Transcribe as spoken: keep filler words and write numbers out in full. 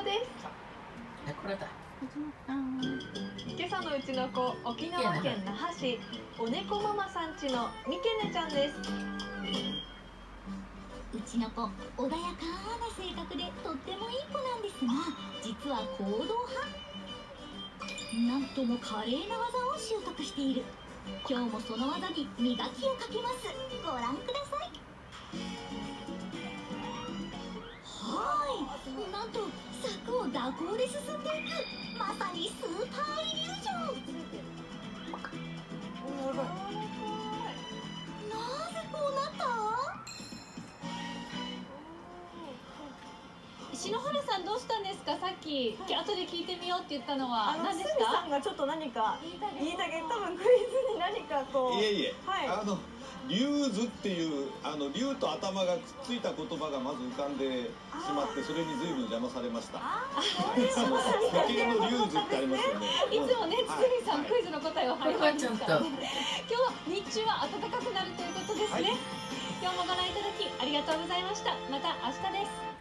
そうです。あ、これだ。今朝のうちの子、沖縄県那覇市お猫ママさんちのみけねちゃんです。うちの子、穏やかな性格でとってもいい子なんですが、実は行動派。なんとも華麗な技を習得している。今日もその技に磨きをかけます。ご覧ください。はーい、なんと柵を蛇行で進んでいく。まさにスーパーイリュージョン。なぜこうなった？篠原さん、どうしたんですか？さっき、はい、後で聞いてみようって言ったのは何ですか？スミさんがちょっと何か言いたげ、多分クイズに何かこう、いえいえ、はい、あの竜図っていうあの竜と頭がくっついた言葉がまず浮かんでしまって、それに随分邪魔されました。はい、その時計の竜図ってありますよね。いつもね、堤さん、はい、クイズの答えを配分した。今日は日中は暖かくなるということですね。はい、今日もご覧いただきありがとうございました。また明日です。